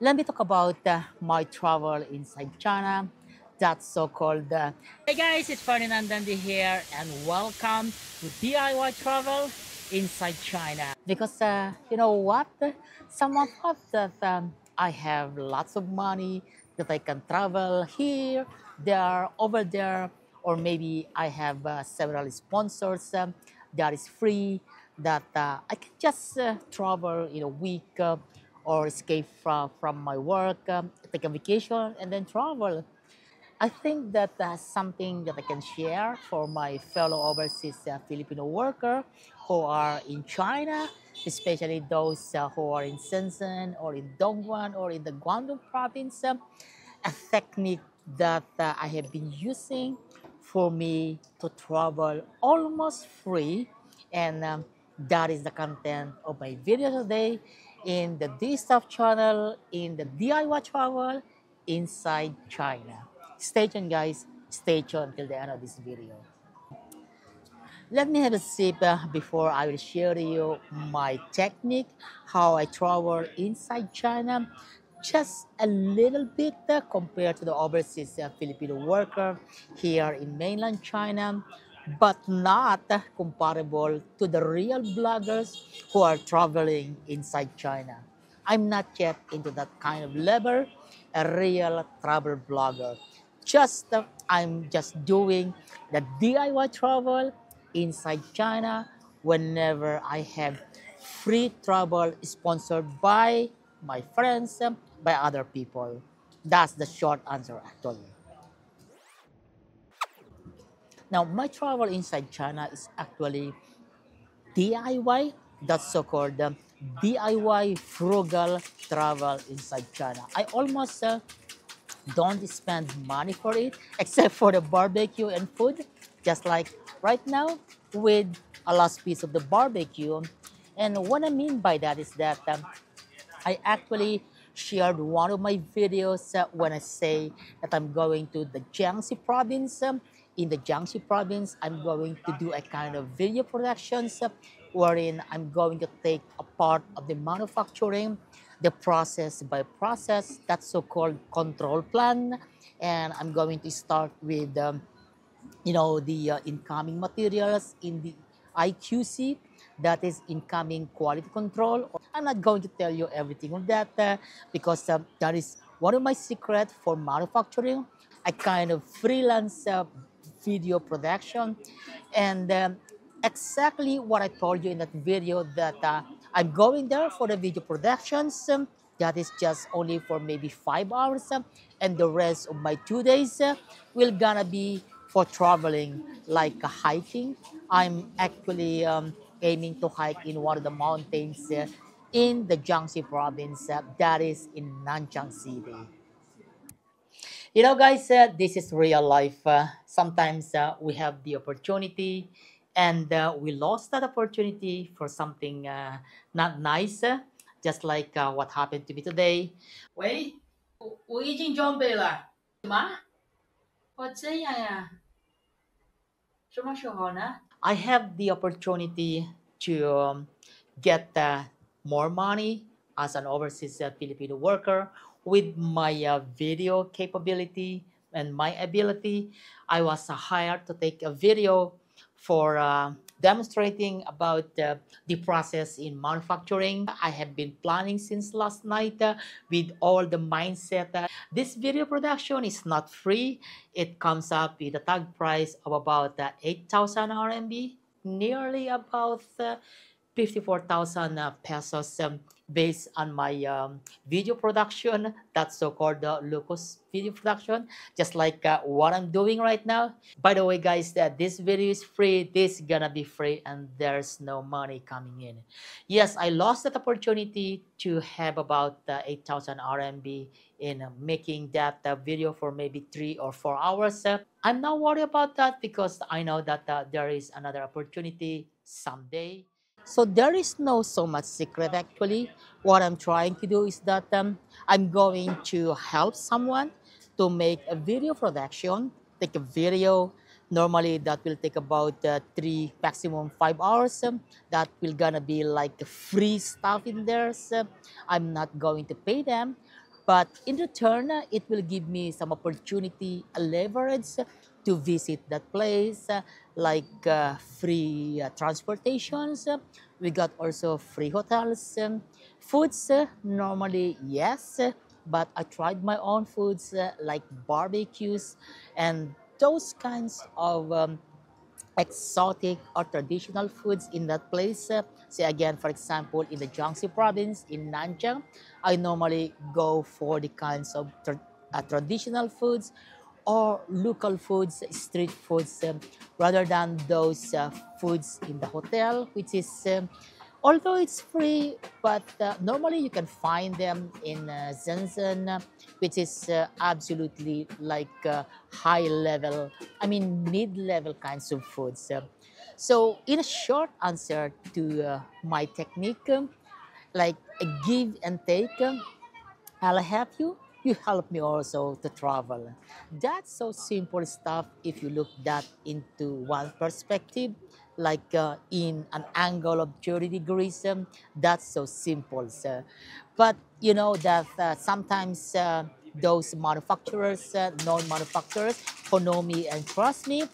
let me talk about my travel inside China, that so-called... Hey guys, it's Ferdinand Dendi here, and welcome to DIY Travel Inside China. Because you know what? Someone thought that I have lots of money, that I can travel here, there, over there, or maybe I have several sponsors that is free, that I can just travel in a week or escape from my work, take a vacation, and then travel. I think that something that I can share for my fellow overseas Filipino workers who are in China, especially those who are in Shenzhen or in Dongguan or in the Guangdong province, a technique that I have been using for me to travel almost free. And that is the content of my video today in the D' Stuffs channel, in the DIY Travel Inside China. Stay tuned, guys. Stay tuned till the end of this video. Let me have a sip before I will share to you my technique, how I travel inside China, just a little bit compared to the overseas Filipino worker here in mainland China, but not comparable to the real bloggers who are traveling inside China. I'm not yet into that kind of level, a real travel blogger. I'm just doing the DIY travel inside China whenever I have free travel sponsored by my friends, by other people. That's the short answer actually. Now, my travel inside China is actually DIY, that's so-called DIY frugal travel inside China. I almost don't spend money for it, except for the barbecue and food, just like right now with a last piece of the barbecue. And what I mean by that is that I actually shared one of my videos when I say that I'm going to the Jiangxi province. In the Jiangxi province, I'm going to do a kind of video productions wherein I'm going to take a part of the manufacturing, the process by process, that's so-called control plan. And I'm going to start with, you know, the incoming materials in the IQC, that is incoming quality control. I'm not going to tell you everything on that because that is one of my secrets for manufacturing, a kind of freelance video production. And exactly what I told you in that video, that I'm going there for the video productions. That is just only for maybe 5 hours, and the rest of my 2 days will gonna be for traveling, like hiking. I'm actually aiming to hike in one of the mountains in the Jiangxi province, that is in Nanchang city. You know, guys, this is real life. Sometimes we have the opportunity and we lost that opportunity for something not nice, just like what happened to me today. Wait, I have the opportunity to get more money as an overseas Filipino worker with my video capability and my ability. I was hired to take a video for demonstrating about the process in manufacturing. I have been planning since last night with all the mindset. This video production is not free. It comes up with a tag price of about 8,000 RMB, nearly about 54,000 pesos, based on my video production, that's so-called the Lucas video production, just like what I'm doing right now. By the way, guys, this video is free, this is gonna be free, and there's no money coming in. Yes, I lost that opportunity to have about 8,000 RMB in making that video for maybe 3 or 4 hours. I'm not worried about that because I know that there is another opportunity someday. So there is no so much secret actually. What I'm trying to do is that I'm going to help someone to make a video production, take a video. Normally that will take about 3, maximum 5 hours. That will gonna be like free stuff in there. So I'm not going to pay them. But in return, it will give me some opportunity, a leverage to visit that place, like free transportations. We got also free hotels. Foods, normally, yes, but I tried my own foods like barbecues and those kinds of exotic or traditional foods in that place. Say again, for example, in the Jiangxi province, in Nanchang, I normally go for the kinds of traditional foods or local foods, street foods, rather than those foods in the hotel, which is, although it's free, but normally you can find them in Shenzhen, which is absolutely like high level, I mean mid-level kinds of foods. So in a short answer to my technique, like a give and take, I'll help you, you help me also to travel. That's so simple stuff if you look that into one perspective, like in an angle of 30 degrees, that's so simple. So. But you know that sometimes those manufacturers, non-manufacturers, who know me and trust me,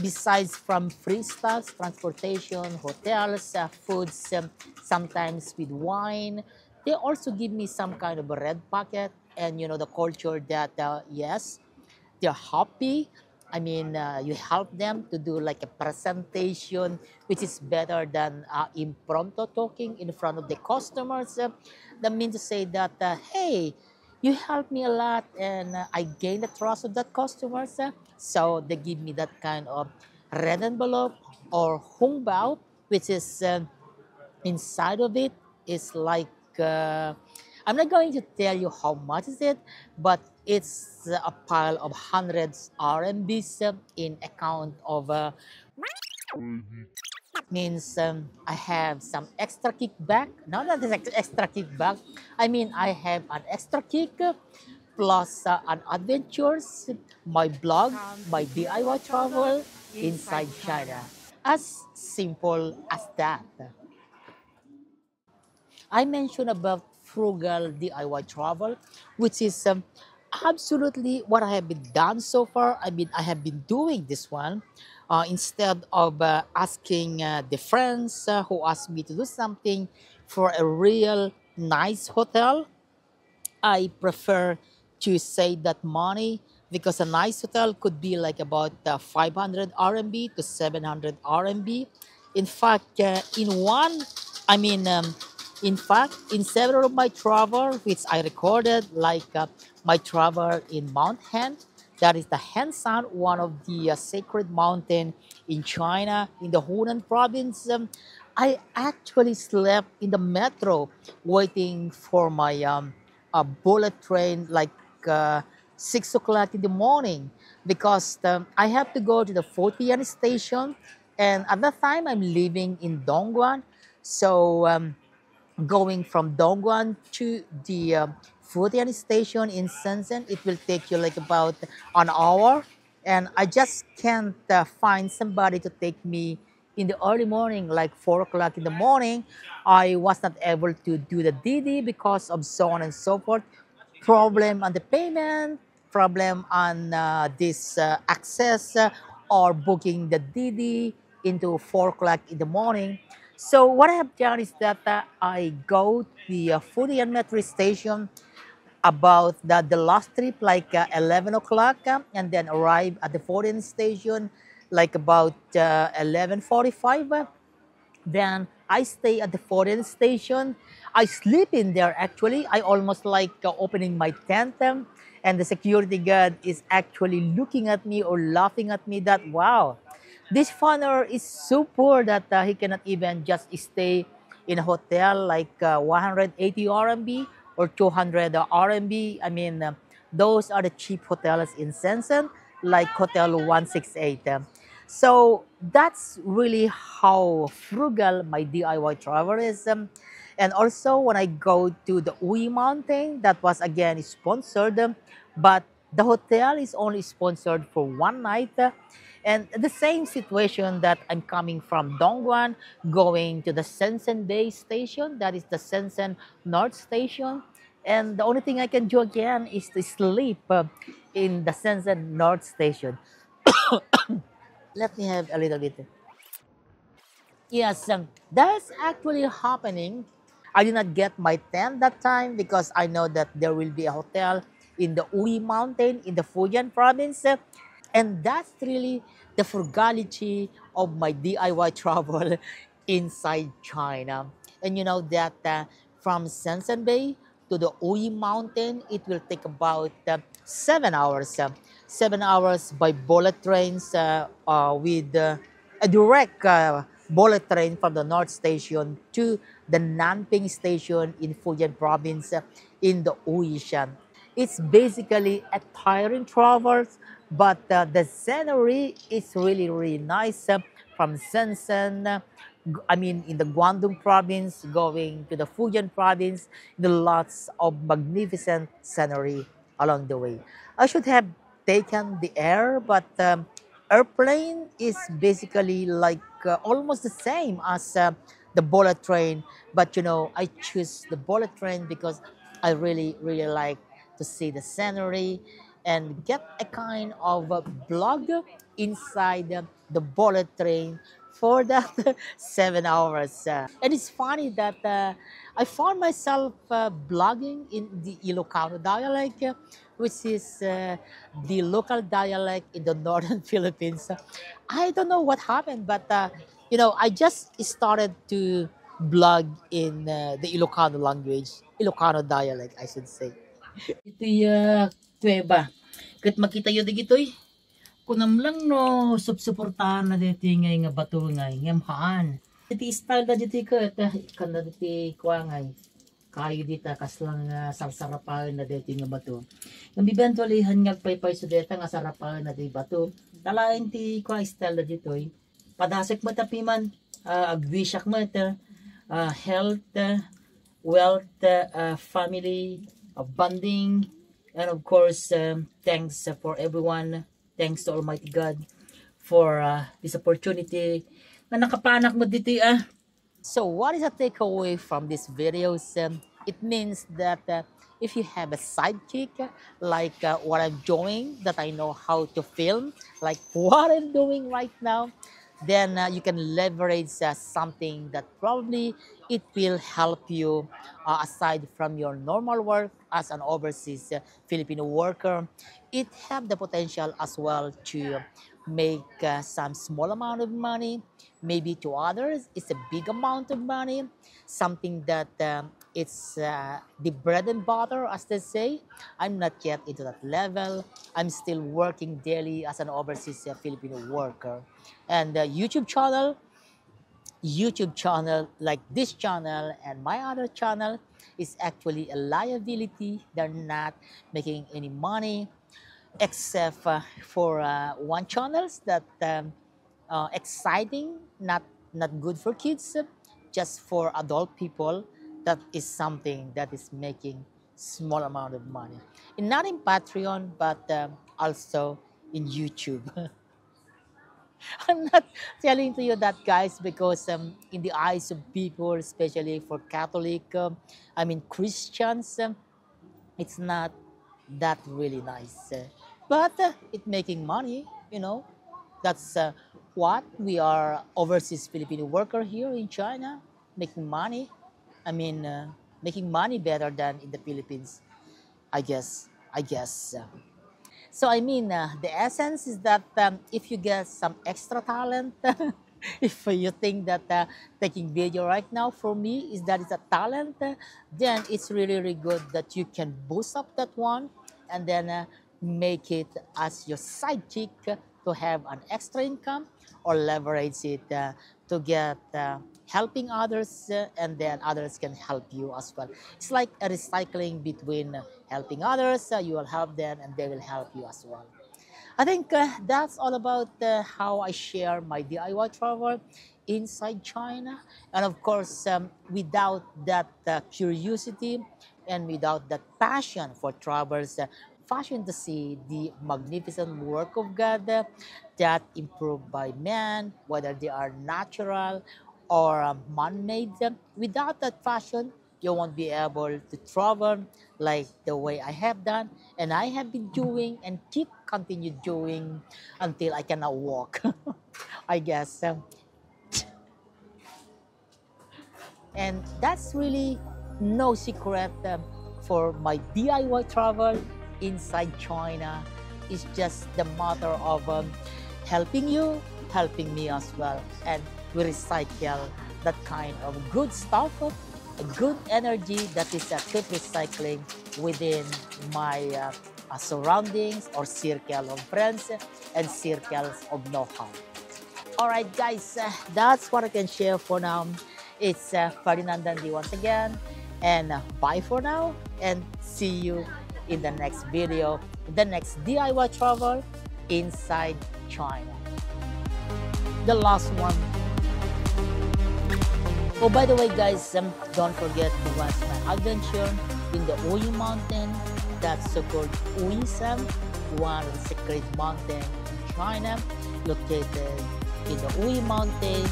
besides from free stuff, transportation, hotels, foods, sometimes with wine, they also give me some kind of a red packet. And you know the culture that, yes, they're happy. I mean, you help them to do like a presentation, which is better than impromptu talking in front of the customers. That means to say that, hey, you helped me a lot and I gained the trust of that customers. So they give me that kind of red envelope or hong bao, which is inside of it is like, I'm not going to tell you how much is it, but it's a pile of hundreds RMBs in account of means I have some extra kickback. No, not this extra kickback. I mean, I have an extra kick plus an adventures, my blog, my DIY travel inside China. As simple as that. I mentioned about frugal DIY travel, which is absolutely what I have been done so far. I mean, I have been doing this one instead of asking the friends who asked me to do something for a real nice hotel. I prefer to save that money because a nice hotel could be like about 500 RMB to 700 RMB. In fact, in several of my travel, which I recorded, like my travel in Mount Hen, that is the Hengshan, one of the sacred mountain in China, in the Hunan province. I actually slept in the metro waiting for my bullet train, like 6 o'clock in the morning, because I have to go to the Futian station, and at that time I'm living in Dongguan, so going from Dongguan to the Futian station in Shenzhen, it will take you like about an hour. And I just can't find somebody to take me in the early morning, like 4 o'clock in the morning. I was not able to do the Didi because of so on and so forth. Problem on the payment, problem on this access or booking the Didi into 4 o'clock in the morning. So what I have done is that I go to the Futian metro station about the last trip, like 11 o'clock, and then arrive at the Futian station like about 11:45. Then I stay at the Futian station. I sleep in there actually. I almost like opening my tent, and the security guard is actually looking at me or laughing at me that, wow, this foreigner is so poor that he cannot even just stay in a hotel like 180 RMB or 200 RMB. I mean, those are the cheap hotels in Shenzhen, like Hotel 168. So that's really how frugal my DIY travel is. And also when I go to the Wuyi Mountain, that was again sponsored, but the hotel is only sponsored for one night. And the same situation that I'm coming from Dongguan, going to the Shenzhen Bay station, that is the Shenzhen North station, And the only thing I can do again is to sleep in the Shenzhen North Station. Let me have a little bit. Yes, that's actually happening. I did not get my tent that time because I know that there will be a hotel in the Wuyi Mountain in the Futian province. And that's really the frugality of my DIY travel inside China. And you know that from Shenzhen Bay to the Wuyi Mountain, it will take about 7 hours. 7 hours by bullet trains with a direct bullet train from the North Station to the Nanping Station in Futian Province in the Hui San. It's basically a tiring travel, but the scenery is really, really nice from Shenzhen, in the Guangdong Province, going to the Futian Province, the lots of magnificent scenery along the way. I should have taken the air, but airplane is basically like almost the same as the bullet train, but you know, I choose the bullet train because I really, really like to see the scenery and get a kind of a blog inside the bullet train for that 7 hours. And it's funny that I found myself blogging in the Ilocano dialect, which is the local dialect in the northern Philippines. I don't know what happened, but I just started to blog in the Ilocano language, Ilocano dialect, I should say. Ito yung kuweba. Kat makita yun dito eh. Kunam lang no, supportahan na dito ngay nga bato ngay, ngamhaan. Ito yung style na dito ka, ikan na dito kwa ngay. Kayo dito, kaslang sarsarapahan na dito nga bato. Ngambibantualihan nga paypay sa dito nga sarapahan na dito bato. Talain ti kwa style na dito eh. Padasek mo tapiman, agwisak mo ito, health, wealth, family, bonding, and of course, thanks for everyone. Thanks to Almighty God for this opportunity na nakapanak mo dito ah. So what is the takeaway from this video? It means that if you have a sidekick, like what I'm doing, that I know how to film, like what I'm doing right now, then you can leverage something that probably it will help you aside from your normal work as an overseas Filipino worker. It have the potential as well to make some small amount of money. Maybe to others, it's a big amount of money, something that it's the bread and butter, as they say. I'm not yet into that level. I'm still working daily as an overseas Filipino worker. And the YouTube channel like this channel and my other channel is actually a liability. They're not making any money except for one channel that exciting, not good for kids, just for adult people. That is something that is making small amount of money. And not in Patreon, but also in YouTube. I'm not telling to you that, guys, because in the eyes of people, especially for Catholic, Christians, it's not that really nice. But it's making money, you know. That's what we are overseas Filipino worker here in China, making money. Making money better than in the Philippines, I guess. So the essence is that if you get some extra talent, if you think that taking video right now for me is that it's a talent, then it's really, really good that you can boost up that one and then make it as your sidekick to have an extra income or leverage it to get helping others, and then others can help you as well. It's like a recycling between helping others, you will help them, and they will help you as well. I think that's all about how I share my DIY travel inside China. And of course, without that curiosity and without that passion for travels, fashion to see the magnificent work of God that improved by man, whether they are natural or man-made. Without that fashion, you won't be able to travel like the way I have done and I have been doing and keep continue doing until I cannot walk, I guess. And that's really no secret for my DIY travel inside China. It's just the matter of helping you, helping me as well. And we recycle that kind of good stuff, good energy that is keep recycling within my surroundings or circle of friends and circles of know-how. All right, guys, that's what I can share for now. It's Ferdinand Dendi once again, and bye for now, and see you in the next video, the next DIY travel inside China. The last one. Oh, by the way, guys, don't forget to watch my adventure in the Wuyi Mountain, that's so-called Hui San, one of the secret mountain in China, located in the Wuyi Mountain,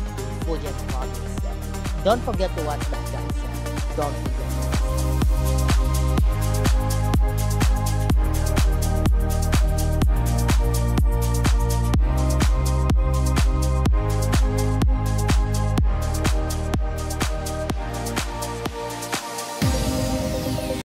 Futian province. Don't forget to watch that, guys. Don't forget.